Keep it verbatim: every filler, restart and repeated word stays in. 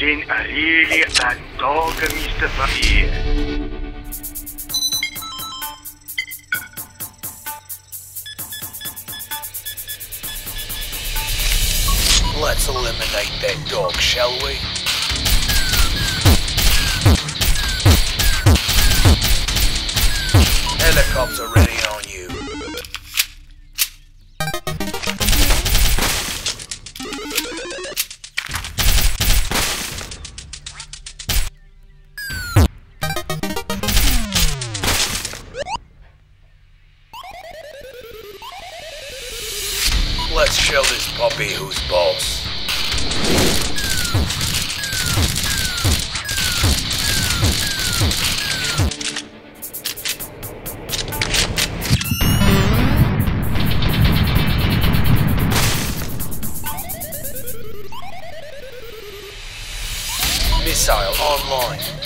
Den Arelie adorge Mister Papier. Let's eliminate that dog, shall we? Helicopter ready on you. Let's show this puppy who's boss. Missile online.